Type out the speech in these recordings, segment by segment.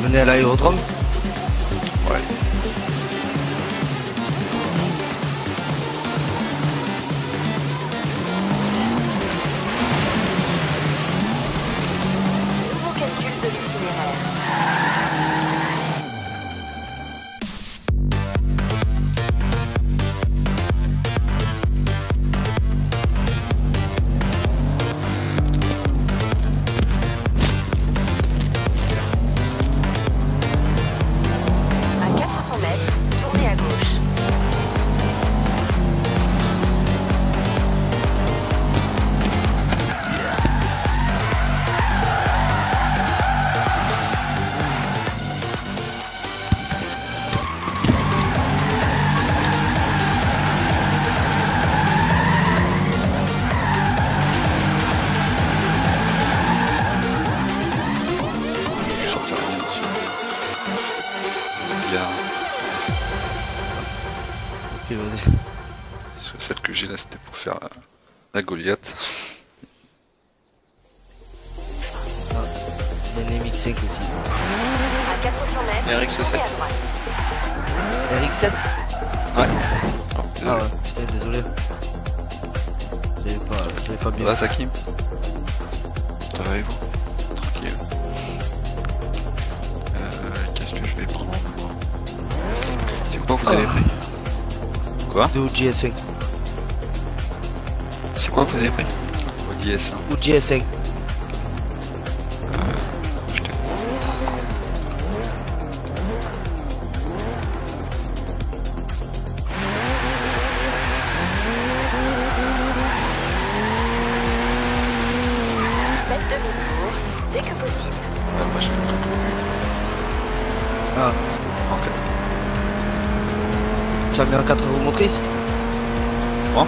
mener à l'aérodrome. Ouais. Nouveau calcul de Goliath. Ah, il y a un MX-5 aussi. À 400 mètres, RX7. RX7 ouais. Oh, ah ouais, putain, désolé. J'avais pas bien. Là, Sakim. Ça va et vous? Tranquille. Qu'est-ce que je vais prendre? C'est quoi que vous avez pris? Quoi? De GS5. C'est quoi que vous avez pris? Audi S1. Audi S1. Faites demi-tour dès que possible. Ah, moi je fais tout. Ah, en 4. Tu as mis en 4 roues motrices? Bon.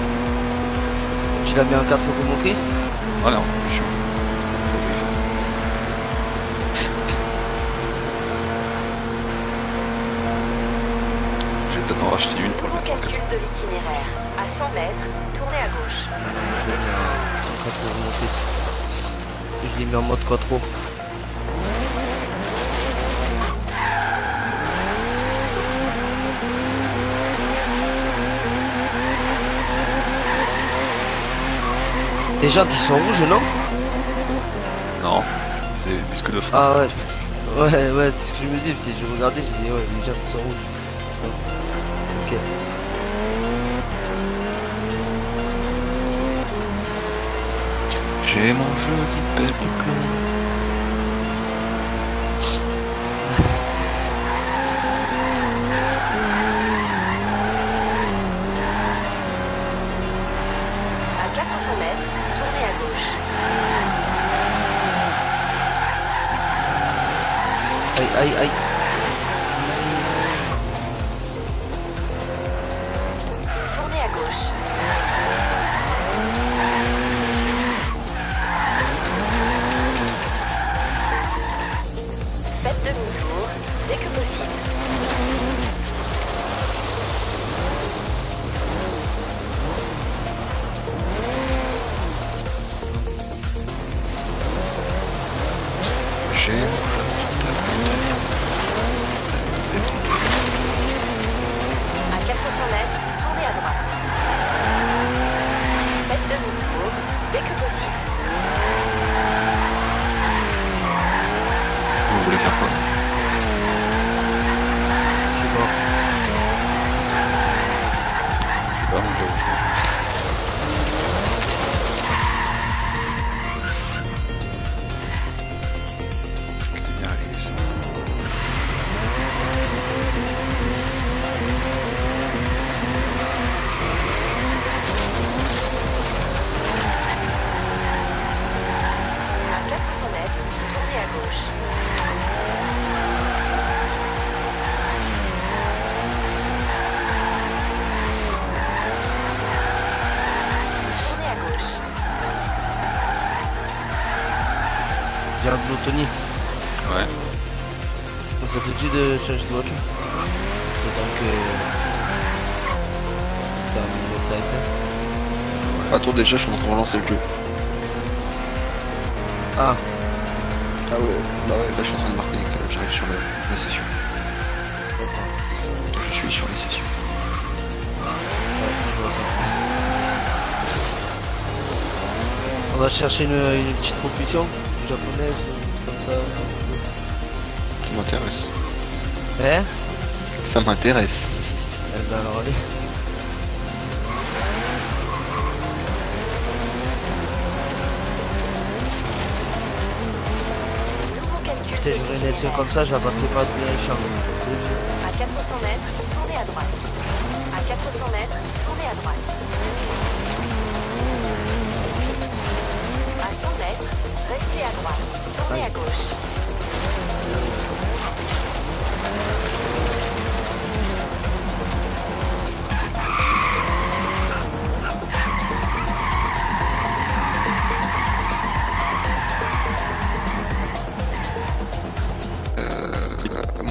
Tu l'as mis en 4 roues motrices? Voilà, oh je suis peut-être en racheter une pour le mettre en 4. Calcul de l'itinéraire. À 100 mètres, tournez à gauche. Je l'ai mis en 4 roues motrices. Je l'ai mis en mode 4 roues. Les gens ils sont rouges non? Non, c'est disque de France. Ah ouais, ouais, c'est ce que je me dis, je regardais, je disais ouais, les gens ils sont rouges. Ouais. Ok. J'ai mon jeu qui pète le plomb. Aïe aïe. Tournez à gauche. Faites demi-tour dès que possible. J'ai Tony. Ouais. Ça te dit de changer de voiture. Autant que... terminer ça et ça. Attends déjà, je suis en train de relancer le jeu. Ah. Ah ouais, bah ouais, là je suis en train de marquer l'excellent. sur la session. Je suis sur les sessions. On va chercher une petite propulsion japonaise comme ça. Ça m'intéresse. Hein? Ça m'intéresse. Eh ben alors allez. Putain, j'aurais une LCE comme ça, je la passerai pas de Richard. À 400 mètres, tournez à droite. À 400 mètres, tournez à droite. À 100 mètres, restez à droite. Tournez à gauche.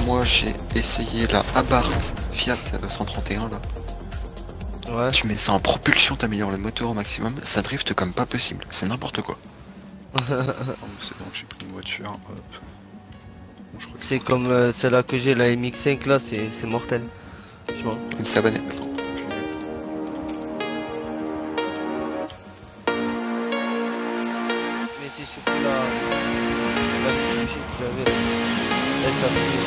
Moi j'ai essayé la Abarth Fiat 131 là. Ouais. Tu mets ça en propulsion, t'améliores le moteur au maximum, ça drifte comme pas possible, c'est n'importe quoi. C'est bon, j'ai pris une voiture. Bon, c'est comme celle-là que j'ai, la MX-5 là, c'est mortel. Tu vois. Une sabanette. Mais c'est surtout la fiche que j'avais. Elle s'appelle.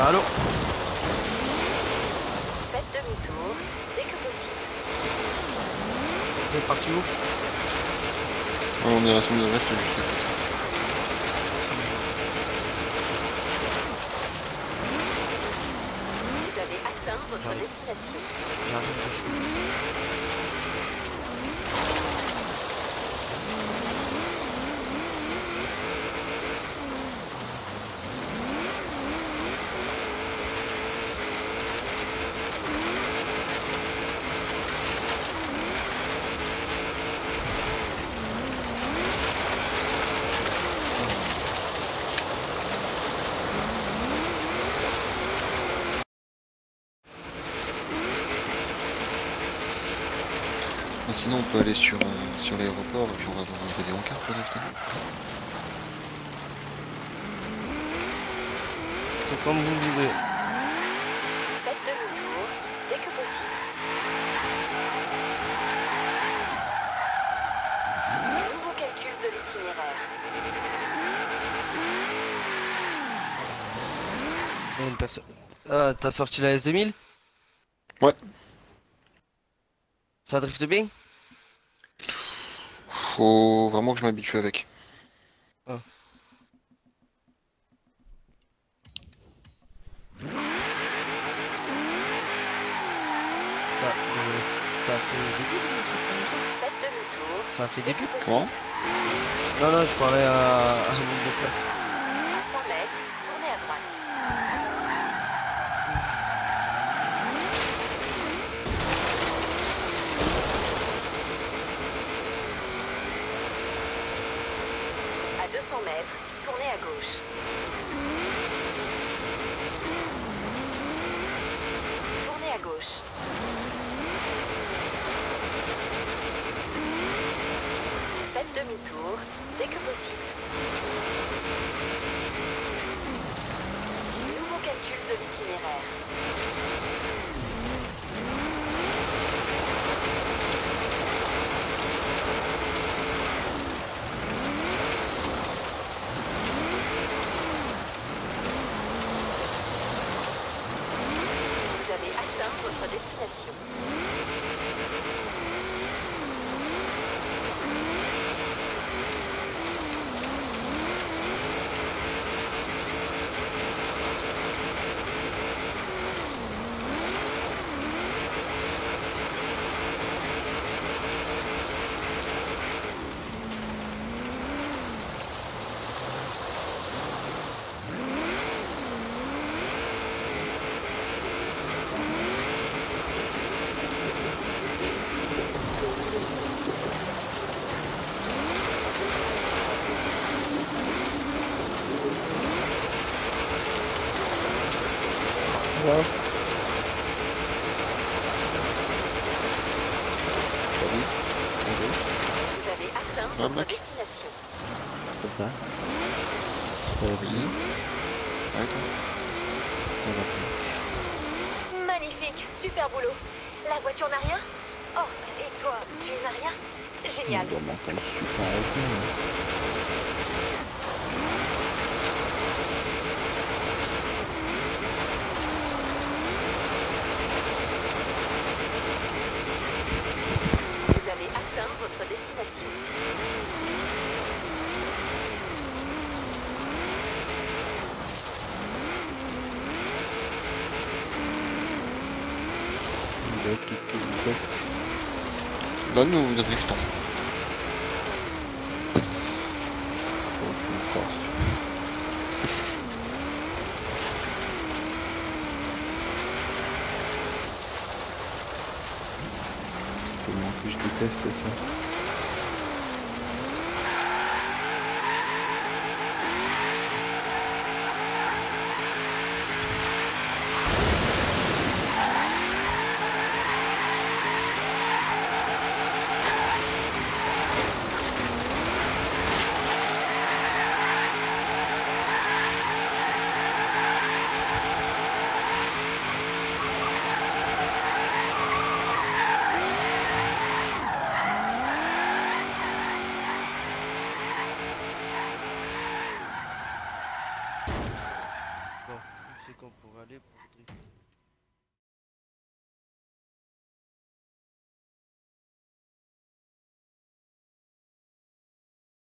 Allô? Faites demi-tour dès que possible. On est parti où? On est à la somme de reste juste à côté. Vous avez atteint votre destination. J'arrive de Sinon on peut aller sur, sur l'aéroport et puis on va dans un peu des rencarts pour acheter. C'est comme vous voulez. Faites demi-tour dès que possible. Nouveau calcul de l'itinéraire. Une personne. Ah, t'as sorti la S2000? Ouais. Ça drifte bien? Faut vraiment que je m'habitue avec. Oh. Ça fait des putes. Comment? Non, non, je parlais à... À 100 mètres, tournez à droite. Mètres, tournez à gauche. Tournez à gauche. Faites demi-tour dès que possible. Nouveau calcul de l'itinéraire. Votre destination. Donne ou de driftons? Comment que je déteste ça. c'est qu'on pourra aller pour drifter.